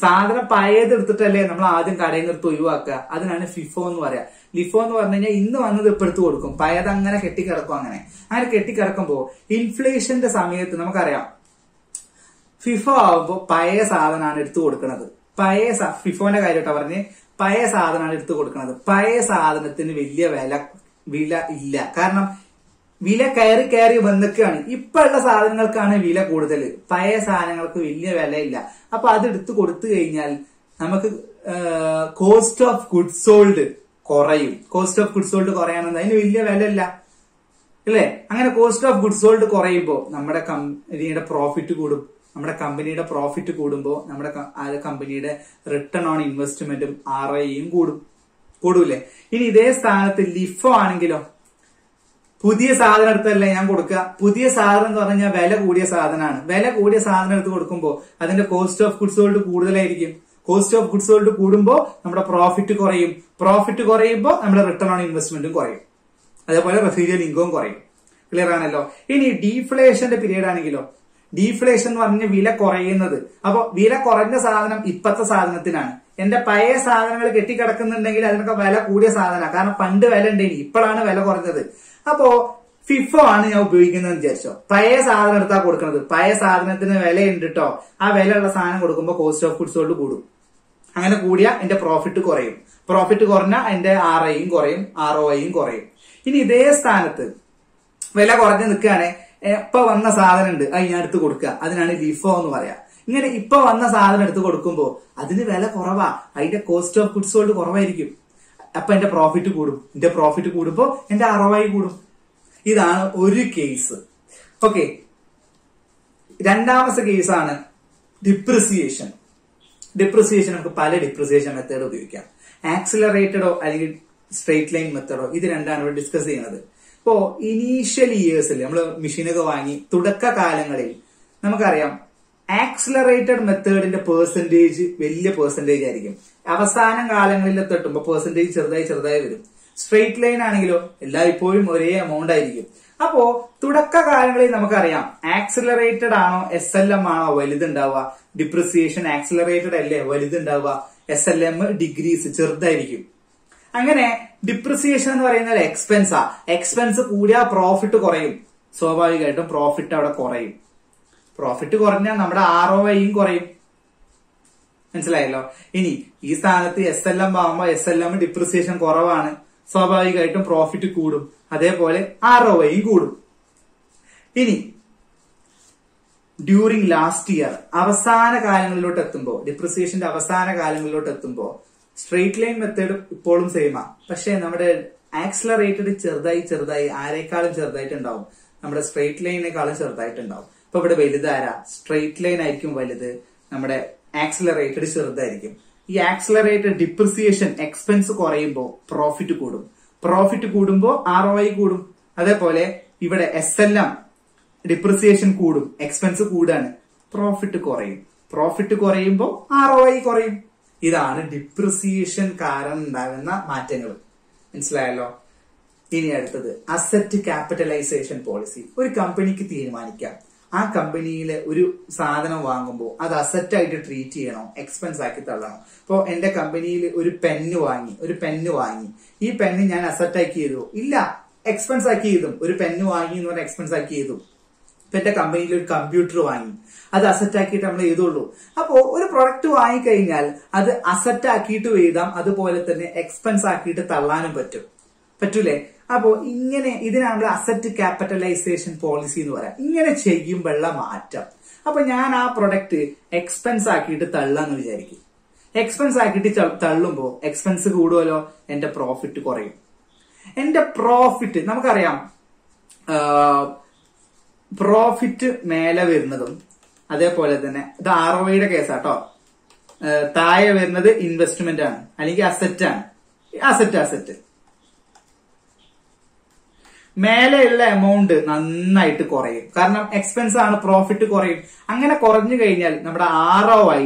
സാധനം പഴയതെടുത്തിട്ടല്ലേ നമ്മൾ ആദ്യം കടയിൽ നിർത്തി ഒഴിവാക്കുക, അതിനാണ് ഫിഫോ എന്ന് പറയാ. ലിഫോ എന്ന് പറഞ്ഞു കഴിഞ്ഞാൽ ഇന്ന് വന്നത് ഇപ്പൊ എടുത്ത് കൊടുക്കും, പഴയത് അങ്ങനെ കെട്ടിക്കിടക്കും. അങ്ങനെ അങ്ങനെ കെട്ടിക്കിടക്കുമ്പോ ഇൻഫ്ലേഷന്റെ സമയത്ത് നമുക്കറിയാം ഫിഫോ ആവുമ്പോ പഴയ സാധനമാണ് എടുത്തു കൊടുക്കുന്നത്, പഴയ ഫിഫോന്റെ കാര്യമായിട്ടാ പറഞ്ഞ് പഴയ സാധനമാണ് എടുത്തു കൊടുക്കുന്നത്. പഴയ സാധനത്തിന് വലിയ വില വില ഇല്ല, കാരണം വില കയറി കയറി വന്നിക്കാണ്. ഇപ്പൊ ഉള്ള സാധനങ്ങൾക്കാണ് വില കൂടുതൽ, പഴയ സാധനങ്ങൾക്ക് വലിയ വിലയില്ല. അപ്പൊ അതെടുത്ത് കൊടുത്തു കഴിഞ്ഞാൽ നമുക്ക് കോസ്റ്റ് ഓഫ് ഗുഡ്സ് സോൾഡ് കുറയും. കോസ്റ്റ് ഓഫ് ഗുഡ്സ് സോൾഡ് കുറയാണെന്ന് അതിന് വലിയ വിലയില്ല അല്ലേ. അങ്ങനെ കോസ്റ്റ് ഓഫ് ഗുഡ്സ് സോൾഡ് കുറയുമ്പോൾ നമ്മുടെ കമ്പനിയുടെ പ്രോഫിറ്റ് കൂടും, നമ്മുടെ കമ്പനിയുടെ പ്രോഫിറ്റ് കൂടുമ്പോൾ നമ്മുടെ കമ്പനിയുടെ റിട്ടേൺ ഓൺ ഇൻവെസ്റ്റ്മെന്റും ആർ ഐയും കൂടും, കൂടൂല്ലേ. ഇനി ഇതേ സ്ഥാനത്ത് ലിഫോ ആണെങ്കിലോ, പുതിയ സാധനം എടുത്തല്ലേ ഞാൻ കൊടുക്കുക, പുതിയ സാധനം എന്ന് പറഞ്ഞാൽ വില കൂടിയ സാധനമാണ്, വില കൂടിയ സാധനം എടുത്ത് കൊടുക്കുമ്പോൾ അതിന്റെ കോസ്റ്റ് ഓഫ് ഗുഡ്സ് സോൾഡ് കൂടുതലായിരിക്കും, കോസ്റ്റ് ഓഫ് ഗുഡ്സ് സോൾഡ് കൂടുമ്പോൾ നമ്മുടെ പ്രോഫിറ്റ് കുറയും, പ്രോഫിറ്റ് കുറയുമ്പോൾ നമ്മുടെ റിട്ടേൺ ഓൺ ഇൻവെസ്റ്റ്മെന്റും കുറയും, അതേപോലെ റെസിജ്വൽ ഇൻകവും കുറയും. ക്ലിയർ ആണല്ലോ. ഇനി ഡീഫ്ലേഷന്റെ പീരീഡ് ആണെങ്കിലോ, ഡീഫ്ലേഷൻ എന്ന് പറഞ്ഞ വില കുറയുന്നത്. അപ്പൊ വില കുറഞ്ഞ സാധനം ഇപ്പത്തെ സാധനത്തിനാണ്, എന്റെ പഴയ സാധനങ്ങൾ കെട്ടിക്കിടക്കുന്നുണ്ടെങ്കിൽ അതിനൊക്കെ വില കൂടിയ സാധനമാണ്, കാരണം പണ്ട് വില ഉണ്ടെങ്കിൽ ഇപ്പോഴാണ് വില കുറഞ്ഞത്. അപ്പോ ഫിഫോ ആണ് ഞാൻ ഉപയോഗിക്കുന്നത് വിചാരിച്ചോ, പഴയ സാധനം എടുത്താ കൊടുക്കുന്നത്, പഴയ സാധനത്തിന് വിലയുണ്ട് കേട്ടോ, ആ വിലയുള്ള സാധനം കൊടുക്കുമ്പോൾ കോസ്റ്റ് ഓഫ് ഗുഡ്സ് സോൾഡ് കൂടും, അങ്ങനെ കൂടിയ എന്റെ പ്രോഫിറ്റ് കുറയും, പ്രോഫിറ്റ് കുറഞ്ഞ എന്റെ ആർ ഐയും കുറയും, ആർ ഒ ഐയും കുറയും. ഇനി ഇതേ സ്ഥാനത്ത് വില കുറഞ്ഞ് നിൽക്കുകയാണെ, ഇപ്പൊ വന്ന സാധനം ഉണ്ട് അത് ഞാൻ എടുത്ത് കൊടുക്കുക, അതിനാണ് ലിഫോ എന്ന് പറയാ. ഇങ്ങനെ ഇപ്പൊ വന്ന സാധനം എടുത്ത് കൊടുക്കുമ്പോൾ അതിന് വില കുറവാ, അതിന്റെ കോസ്റ്റ് ഓഫ് ഗുഡ്സ് സോൾഡ് കുറവായിരിക്കും, അപ്പൊ എന്റെ പ്രോഫിറ്റ് കൂടും, എന്റെ പ്രോഫിറ്റ് കൂടുമ്പോ എന്റെ ആർഒഐ കൂടും. ഇതാണ് ഒരു കേസ്. ഓക്കെ, രണ്ടാമത്തെ കേസാണ് ഡിപ്രിസിയേഷൻ. ഡിപ്രിസിയേഷൻ നമുക്ക് പല ഡിപ്രിസിയേഷൻ മെത്തേഡ് ഉപയോഗിക്കാം, ആക്സിലറേറ്റഡോ അല്ലെങ്കിൽ സ്ട്രേറ്റ് ലൈൻ മെത്തേഡോ, ഇത് രണ്ടാണ് ഇവിടെ ഡിസ്കസ് ചെയ്യുന്നത്. ഇപ്പോ ഇനീഷ്യൽ ഇയേഴ്സിൽ നമ്മൾ മെഷീനൊക്കെ വാങ്ങി തുടക്കകാലങ്ങളിൽ നമുക്കറിയാം ആക്സിലറേറ്റഡ് മെത്തേഡിന്റെ പെർസെന്റേജ് വലിയ പെർസെന്റേജ് ആയിരിക്കും, അവസാനം കാലങ്ങളിൽ തട്ടുമ്പോ പെർസെന്റേജ് ചെറുതായി ചെറുതായി വരും. സ്ട്രെയിറ്റ് ലൈൻ ആണെങ്കിലോ എല്ലായ്പ്പോഴും ഒരേ എമൗണ്ട് ആയിരിക്കും. അപ്പോ തുടക്കകാലങ്ങളിൽ നമുക്കറിയാം ആക്സിലറേറ്റഡ് ആണോ എസ് എൽ എം ആണോ വലുതുണ്ടാവുക, ഡിപ്രിസിയേഷൻ ആക്സിലറേറ്റഡ് അല്ലേ വലുതുണ്ടാവുക, എസ് എൽ എം ഡിഗ്രീസ് ചെറുതായിരിക്കും. അങ്ങനെ ഡിപ്രിസിയേഷൻ എന്ന് പറയുന്നത് എക്സ്പെൻസാ, എക്സ്പെൻസ് കൂടിയാ പ്രോഫിറ്റ് കുറയും, സ്വാഭാവികമായിട്ടും പ്രോഫിറ്റ് അവിടെ കുറയും, പ്രോഫിറ്റ് കുറഞ്ഞാൽ നമ്മുടെ ആർ ഒ ഐയും കുറയും, മനസ്സിലായല്ലോ. ഇനി ഈ സ്ഥാനത്ത് എസ് എൽ എം ആവുമ്പോ എസ് എൽ എം ഡിപ്രിസിയേഷൻ കുറവാണ്, സ്വാഭാവികമായിട്ടും പ്രോഫിറ്റ് കൂടും, അതേപോലെ ആർഒയും കൂടും. ഇനി ഡ്യൂറിങ് ലാസ്റ്റ് ഇയർ അവസാന കാലങ്ങളിലോട്ട് എത്തുമ്പോൾ, ഡിപ്രിസിയേഷന്റെ അവസാന കാലങ്ങളിലോട്ട് എത്തുമ്പോൾ സ്ട്രെയിറ്റ് ലൈൻ മെത്തേഡ് ഇപ്പോഴും സെയിമാ, പക്ഷെ നമ്മുടെ ആക്സിലറേറ്റഡ് ചെറുതായി ചെറുതായി ആരെക്കാളും ചെറുതായിട്ടുണ്ടാവും, നമ്മുടെ സ്ട്രെയിറ്റ് ലൈനേക്കാളും ചെറുതായിട്ടുണ്ടാവും. അപ്പൊ ഇവിടെ വലുതാരാ? സ്ട്രെയിറ്റ് ലൈൻ ആയിരിക്കും വലുത്, നമ്മുടെ ആക്സിലറേറ്റഡ് ചെറുതായിരിക്കും. ഈ ആക്സിലറേറ്റഡ് ഡിപ്രിസിയേഷൻ എക്സ്പെൻസ് കുറയുമ്പോൾ പ്രോഫിറ്റ് കൂടും, പ്രോഫിറ്റ് കൂടുമ്പോൾ ആർഒഐ കൂടും. അതേപോലെ ഇവിടെ എസ് എൽ എം ഡിപ്രിസിയേഷൻ കൂടും, എക്സ്പെൻസ് കൂടാണ്, പ്രോഫിറ്റ് കുറയും, പ്രോഫിറ്റ് കുറയുമ്പോൾ ആർഒഐ കുറയും. ഇതാണ് ഡിപ്രിസിയേഷൻ കാരണം ഉണ്ടാകുന്ന മാറ്റങ്ങൾ. മനസ്സിലായല്ലോ? ഇനി അടുത്തത് അസറ്റ് ക്യാപിറ്റലൈസേഷൻ പോളിസി. ഒരു കമ്പനിക്ക് തീരുമാനിക്കാം ആ കമ്പനിയിലെ ഒരു സാധനം വാങ്ങുമ്പോൾ അത് അസറ്റ് ആയിട്ട് ട്രീറ്റ് ചെയ്യണോ എക്സ്പെൻസ് ആക്കി തള്ളണോ. ഇപ്പോ എന്റെ കമ്പനിയിൽ ഒരു പെന്ന് വാങ്ങി ഒരു പെന്ന് വാങ്ങി ഈ പെന്ന് ഞാൻ അസറ്റാക്കി ചെയ്തു? ഇല്ല, എക്സ്പെൻസ് ആക്കി ചെയ്തു. ഒരു പെന്ന് വാങ്ങി എന്ന് പറഞ്ഞാൽ എക്സ്പെൻസ് ആക്കി ചെയ്തു. ഇപ്പൊ എന്റെ കമ്പനിയിൽ ഒരു കമ്പ്യൂട്ടർ വാങ്ങി, അത് അസറ്റ് ആക്കിയിട്ട് നമ്മൾ ചെയ്തോളൂ. അപ്പോ ഒരു പ്രൊഡക്റ്റ് വാങ്ങിക്കഴിഞ്ഞാൽ അത് അസറ്റ് ആക്കിയിട്ട് എഴുതാം, അതുപോലെ തന്നെ എക്സ്പെൻസ് ആക്കിയിട്ട് തള്ളാനും പറ്റും, പറ്റൂലേ? അപ്പോ ഇങ്ങനെ ഇതിനാണ് നമ്മൾ അസറ്റ് ക്യാപിറ്റലൈസേഷൻ പോളിസി എന്ന് പറയാം. ഇങ്ങനെ ചെയ്യുമ്പോഴുള്ള മാറ്റം. അപ്പൊ ഞാൻ ആ പ്രൊഡക്റ്റ് എക്സ്പെൻസ് ആക്കിയിട്ട് തള്ളാന്ന് വിചാരിക്കും. എക്സ്പെൻസ് ആക്കിയിട്ട് തള്ളുമ്പോൾ എക്സ്പെൻസ് കൂടുമല്ലോ, എന്റെ പ്രോഫിറ്റ് കുറയും. എന്റെ പ്രോഫിറ്റ് നമുക്കറിയാം, പ്രോഫിറ്റ് മേലെ വരുന്നതും അതേപോലെ തന്നെ ഇത് ആർഒഐയുടെ കേസാട്ടോ, താഴെ വരുന്നത് ഇൻവെസ്റ്റ്മെന്റ് ആണ് അല്ലെങ്കിൽ അസറ്റ് ആണ്, അസറ്റ് അസറ്റ് മേലെയുള്ള എമൗണ്ട് നന്നായിട്ട് കുറയും, കാരണം എക്സ്പെൻസ് ആണ്, പ്രോഫിറ്റ് കുറയും. അങ്ങനെ കുറഞ്ഞു കഴിഞ്ഞാൽ നമ്മുടെ ആർഒഐ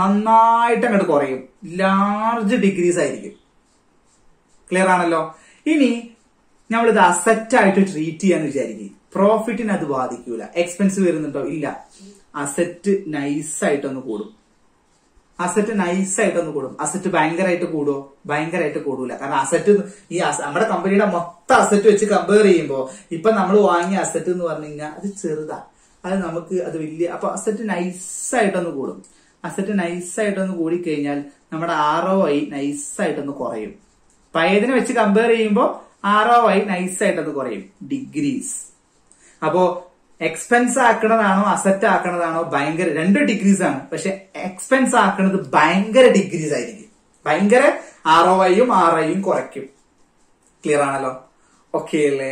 നന്നായിട്ട് അങ്ങോട്ട് കുറയും, ലാർജ് ഡിഗ്രീസ് ആയിരിക്കും. ക്ലിയർ ആണല്ലോ? ഇനി നമ്മളിത് അസറ്റ് ആയിട്ട് ട്രീറ്റ് ചെയ്യാന്ന് വിചാരിക്കും, പ്രോഫിറ്റിന് അത് ബാധിക്കൂല. എക്സ്പെൻസ് വരുന്നുണ്ടോ? ഇല്ല, അസറ്റ് നൈസായിട്ടൊന്ന് കൂടും, അസറ്റ് നൈസായിട്ടൊന്ന് കൂടും. അസറ്റ് ഭയങ്കരമായിട്ട് കൂടുവോ? ഭയങ്കരമായിട്ട് കൂടൂല, കാരണം അസറ്റ് ഈ നമ്മുടെ കമ്പനിയുടെ മൊത്തം അസറ്റ് വെച്ച് കമ്പയർ ചെയ്യുമ്പോൾ ഇപ്പൊ നമ്മൾ വാങ്ങിയ അസറ്റ് എന്ന് പറഞ്ഞു കഴിഞ്ഞാൽ അത് ചെറുതാ, അത് നമുക്ക് അത് വലിയ. അപ്പൊ അസറ്റ് നൈസായിട്ടൊന്ന് കൂടും, അസറ്റ് നൈസായിട്ടൊന്ന് കൂടിക്കഴിഞ്ഞാൽ നമ്മുടെ ആർഒഐ നൈസായിട്ടൊന്ന് കുറയും. പഴയതിനെ വെച്ച് കമ്പയർ ചെയ്യുമ്പോൾ ആർഒഐ നൈസായിട്ടൊന്ന് കുറയും, ഡിഗ്രീസ്. അപ്പോ എക്സ്പെൻസ് ആക്കണതാണോ അസറ്റ് ആക്കണതാണോ ഭയങ്കര രണ്ട് ഡിഗ്രീസ് ആണ്, പക്ഷെ എക്സ്പെൻസ് ആക്കണത് ഭയങ്കര ഡിഗ്രീസ് ആയിരിക്കും, ഭയങ്കര ആർഒഐയും ആർഐയും കുറയ്ക്കും. ക്ലിയർ ആണല്ലോ? ഓക്കെ അല്ലേ?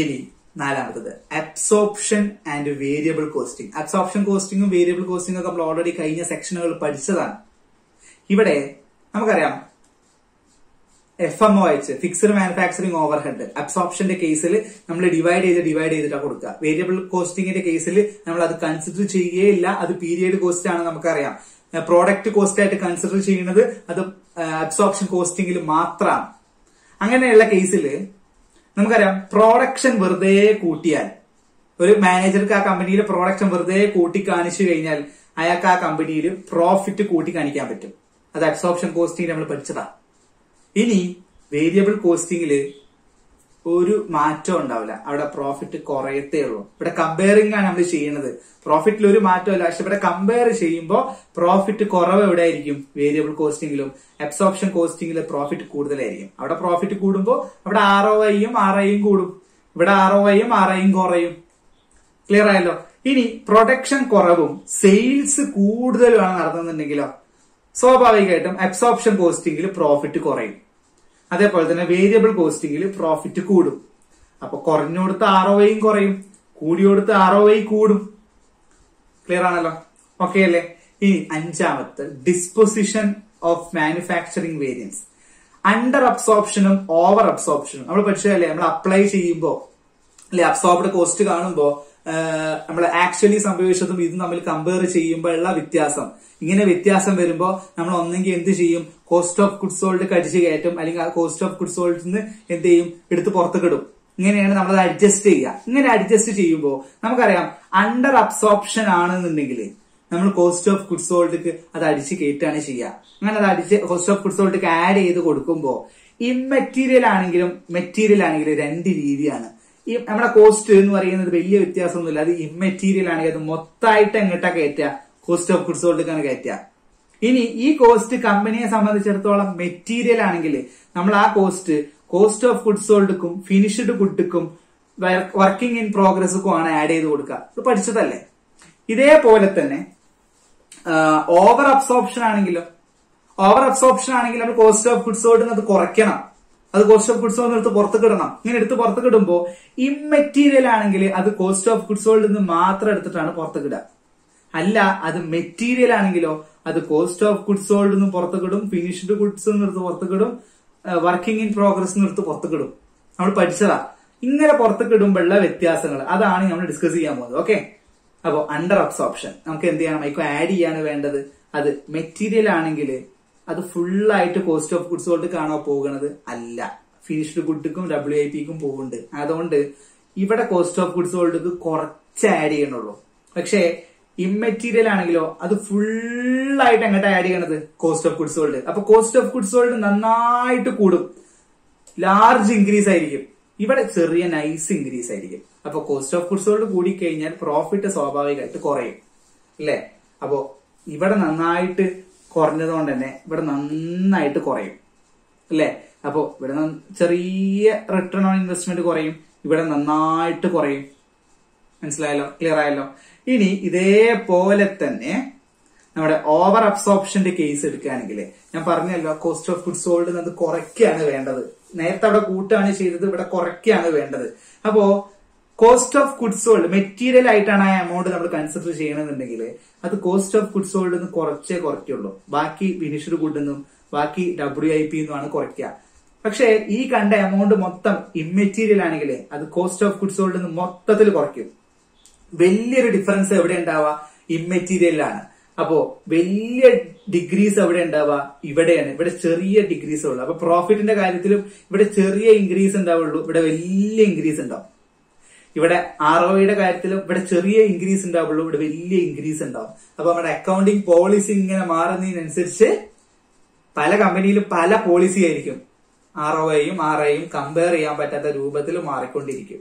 ഇനി നാലാമത്തത് absorption and variable costing. Absorption കോസ്റ്റിംഗും വേരിയബിൾ കോസ്റ്റിംഗും ഒക്കെ നമ്മൾ ഓൾറെഡി കഴിഞ്ഞ സെക്ഷനുകൾ പഠിച്ചതാണ്. ഇവിടെ നമുക്കറിയാം എഫ് എം ഒ അയച്ച് ഫിക്സഡ് മാനുഫാക്ചറിങ് ഓവർ ഹെഡ് അബ്സോർപ്ഷന്റെ കേസിൽ നമ്മൾ ഡിവൈഡ് ചെയ്ത് ഡിവൈഡ് ചെയ്തിട്ടാണ് കൊടുക്കുക. വേരിയബിൾ കോസ്റ്റിംഗിന്റെ കേസിൽ നമ്മൾ അത് കൺസിഡർ ചെയ്യുകയില്ല, അത് പീരിയഡ് കോസ്റ്റ് ആണ്. നമുക്കറിയാം പ്രോഡക്റ്റ് കോസ്റ്റ് ആയിട്ട് കൺസിഡർ ചെയ്യുന്നത് അത് അബ്സോർപ്ഷൻ കോസ്റ്റിംഗിൽ മാത്രമാണ്. അങ്ങനെയുള്ള കേസിൽ നമുക്കറിയാം പ്രോഡക്ഷൻ വെറുതെ കൂട്ടിയാൽ, ഒരു മാനേജർക്ക് ആ കമ്പനിയിലെ പ്രോഡക്ഷൻ വെറുതെ കൂട്ടി കാണിച്ചു കഴിഞ്ഞാൽ അയാൾക്ക് ആ കമ്പനിയിൽ പ്രോഫിറ്റ് കൂട്ടി കാണിക്കാൻ പറ്റും. അത് അബ്സോർപ്ഷൻ കോസ്റ്റിംഗ് നമ്മൾ പഠിച്ചതാണ്. ഇനി വേരിയബിൾ കോസ്റ്റിംഗില് ഒരു മാറ്റവും ഉണ്ടാവില്ല, അവിടെ പ്രോഫിറ്റ് കുറയത്തേ ഉള്ളൂ. ഇവിടെ കമ്പയറിംഗ് ആണ് നമ്മൾ ചെയ്യണത്, പ്രോഫിറ്റിൽ ഒരു മാറ്റമല്ല. പക്ഷെ ഇവിടെ കമ്പയർ ചെയ്യുമ്പോൾ പ്രോഫിറ്റ് കുറവ് എവിടെയായിരിക്കും? വേരിയബിൾ കോസ്റ്റിംഗിലും അബ്സോർപ്ഷൻ കോസ്റ്റിംഗിൽ പ്രോഫിറ്റ് കൂടുതലായിരിക്കും. അവിടെ പ്രോഫിറ്റ് കൂടുമ്പോൾ അവിടെ ആർഒഐയും ആർഐയും കൂടും, ഇവിടെ ആർഒഐയും ആർഐയും കുറയും. ക്ലിയർ ആയല്ലോ? ഇനി പ്രൊഡക്ഷൻ കുറവും സെയിൽസ് കൂടുതലുമാണ് നടന്നുണ്ടെങ്കിലോ, സ്വാഭാവികമായിട്ടും അബ്സോർപ്ഷൻ കോസ്റ്റിംഗിൽ പ്രോഫിറ്റ് കുറയും, അതേപോലെ തന്നെ വേരിയബിൾ കോസ്റ്റിംഗിൽ പ്രോഫിറ്റ് കൂടും. അപ്പൊ കുറഞ്ഞു കൊടുത്ത ആർഒഐയും കുറയും, കൂടി കൊടുത്ത ആർഒഐ കൂടും. ക്ലിയർ ആണല്ലോ? ഓക്കെ അല്ലേ? ഇനി അഞ്ചാമത്തെ disposition of manufacturing variance. Under അബ്സോർപ്ഷനും ഓവർ അബ്സോർപ്ഷനും നമ്മൾ പഠിച്ചതല്ലേ, നമ്മൾ അപ്ലൈ ചെയ്യുമ്പോൾ അല്ലെ അബ്സോർബ്ഡ് കോസ്റ്റ് കാണുമ്പോൾ നമ്മൾ ആക്ച്വലി സംഭവിച്ചതും ഇതും നമ്മൾ കമ്പയർ ചെയ്യുമ്പോഴുള്ള വ്യത്യാസം. ഇങ്ങനെ വ്യത്യാസം വരുമ്പോൾ നമ്മൾ ഒന്നെങ്കിൽ എന്ത് ചെയ്യും? കോസ്റ്റ് ഓഫ് ഗുഡ് സോൾഡ് കടിച്ചു കയറ്റും, അല്ലെങ്കിൽ ആ കോസ്റ്റ് ഓഫ് ഗുഡ് സോൾഡിൽ നിന്ന് എന്ത് ചെയ്യും? എടുത്ത് പുറത്തേക്കിടും. ഇങ്ങനെയാണ് നമ്മളത് അഡ്ജസ്റ്റ് ചെയ്യുക. ഇങ്ങനെ അഡ്ജസ്റ്റ് ചെയ്യുമ്പോൾ നമുക്കറിയാം അണ്ടർ അബ്സോർപ്ഷൻ ആണെന്നുണ്ടെങ്കിൽ നമ്മൾ കോസ്റ്റ് ഓഫ് ഗുഡ് സോൾഡിക്ക് അത് അടിച്ച് കയറ്റുകയാണ് ചെയ്യുക. അങ്ങനെ അത് അടിച്ച് കോസ്റ്റ് ഓഫ് ഗുഡ് സോൾഡിക്ക് ആഡ് ചെയ്ത് കൊടുക്കുമ്പോൾ ഇംമെറ്റീരിയൽ ആണെങ്കിലും മെറ്റീരിയൽ ആണെങ്കിലും രണ്ട് രീതിയാണ്. ഈ നമ്മുടെ കോസ്റ്റ് എന്ന് പറയുന്നത് വലിയ വ്യത്യാസമൊന്നുമില്ല, അത് ഇമ്മെറ്റീരിയൽ ആണെങ്കിൽ അത് മൊത്തമായിട്ട് എങ്ങോട്ടാ കയറ്റുക? കോസ്റ്റ് ഓഫ് ഗുഡ്സ് സോൾഡിലേക്കാണ് കയറ്റുക. ഇനി ഈ കോസ്റ്റ് കമ്പനിയെ സംബന്ധിച്ചിടത്തോളം മെറ്റീരിയൽ ആണെങ്കിൽ നമ്മൾ ആ cost cost of goods sold, finished good, working in progress add it. This Uh, over absorption anangilo. Over absorption anangilo cost of goods sold and the correcana. Other cost of goods sold at the Portagana. In it to Portagadumbo, immaterial anangili are the cost of goods sold in the Matra at the Tana Portagada. Allah are the material anangilo are the cost of goods sold in the Portagadum, finished goods under the Portagadum, uh, working in progress under the Portagadum. Now Padisara. In there a Portagadum Bella with Tiasana. Other anning I'm discussing. Okay. Under absorption. Okay, and then I could add the other material anangile, other full light cost of goods sold the Kana Pogan, Allah. Finished good to come, W A P come Pogund. Other one day, if at a cost of goods sold the Korchadi and Olo. Actually, immaterial anangilo, other full light and add another cost of goods sold. Up a cost of goods sold and a night to Kudu. Large increase idea. If at a serious nice increase idea. So, cost of goods sold is profit is correct. This is correct. This is correct. This is correct. This is return on investment. This is correct. This is clear. This over absorption case. Cost of goods sold is correct. This is correct. Cost of goods sold, material item amount we consider cheyanennundengile adu cost of goods sold nu korche korakkiyullo baaki finished good ennum baaki W I P ennum aanu korakkiya pakshe ee kanda amount mottham immaterial anengile adu cost of goods sold nu mottathilu korakkum velliyoru difference evide undava immaterial aanu appo velliya degrees evide undava ivideയാണ് ഇവിടെ ചെറിയ degrees ullu appo profit ന്റെ കാര്യത്തിലും ഇവിടെ ചെറിയ increase undavullu ഇവിടെ velliya increase undav. If you have a R O I increase in double, you will increase in double. About accounting policy and Marani and Sitche Pala company, Pala policy R O I, R I, compare the Rubatil Marcondi.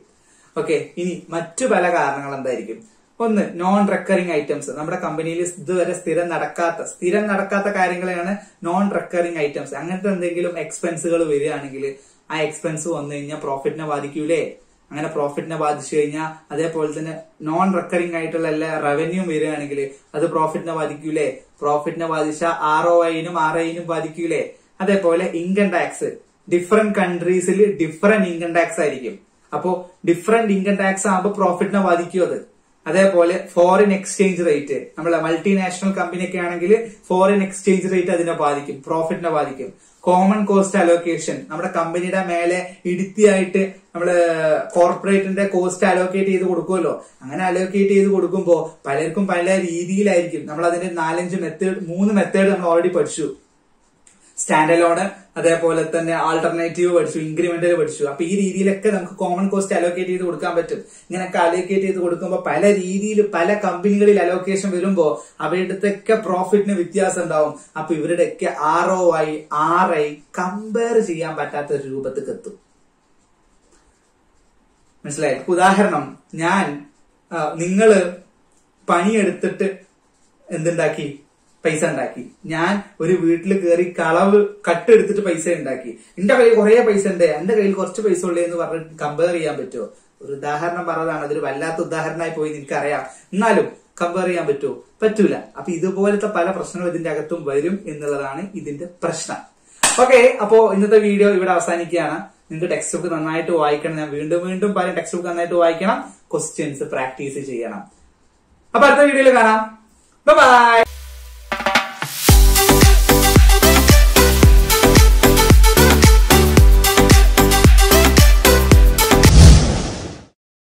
Okay, in much Palagaranalandaricum. On non recurring items, number company is the Stiran Narakata, Stiran Narakata carrying non recurring items. Another thing expensive variangle, I expense on the profit Navadicule. And a profit Navadishina, other person non recurring item, revenue Mirianigale, other profit Navadicule, profit Navadisha, R O I, R I, Badicule, other pola income tax. Different countries, different income tax. Apo different income tax, profit Navadicule, other pola foreign exchange rate. Amala multinational company canangile, foreign exchange rate as in a badicum, profit Navadicum. Common cost allocation. Our company da male idithiyaite our corporate and cost allocate ചെയ്തു കൊടുക്കുമല്ലോ. അങ്ങനെ allocate ചെയ്തു കൊടുക്കുമ്പോൾ പലർക്കും പല രീതിയിലായിരിക്കും. നമ്മൾ അതിന്റെ നാലഞ്ച് മെത്തേഡ് മൂന്ന് മെത്തേഡ് നമ്മൾ ഓൾറെഡി പഠിച്ചു. സ്റ്റാൻഡ് അലോൺ അതേപോലെ തന്നെ ആൾട്ടർനേറ്റീവ് പഠിച്ചു, ഇൻക്രിമെന്റൽ പഠിച്ചു. അപ്പോൾ ഈ രീതിയിലൊക്കെ നമുക്ക് കോമൺ കോസ്റ്റ് allocate ചെയ്തു കൊടുക്കാൻ പറ്റും. ഇങ്ങനെ allocate ചെയ്തു കൊടുക്കുമ്പോൾ പല രീതിയിൽ പല കമ്പനികളിൽ allocation വരുമ്പോൾ അവരുടെയൊക്കെ പ്രോഫിറ്റിന് വ്യത്യാസം ഉണ്ടാവും. അപ്പോൾ ഇവരുടെയൊക്കെ R O I, R I compare ചെയ്യാൻ പറ്റാത്ത രൂപത്തിൽ എത്തും. Like Udaharanam, Nyan, Ningal, Pani Edit, and then Daki, Paisan Daki. Nyan, very weirdly, very color, cut it to Paisan Daki. Intervale Korea Paisan there, and the rail cost of Isolde in the Varad Camberia Beto. Udaharna Barada, another Valla to Daharna Poin in Korea. Nalu, Camberia Beto, Petula. Api the boil at the Pala Prasna within Dagatum Valium in the Larani, within the Prasna. Okay, Apo, in the video, you would have Sanikiana. In the textbook, I to icon and window window by textbook and I to icon questions practice. Apart the video, bye bye.